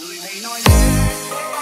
Lui mei noi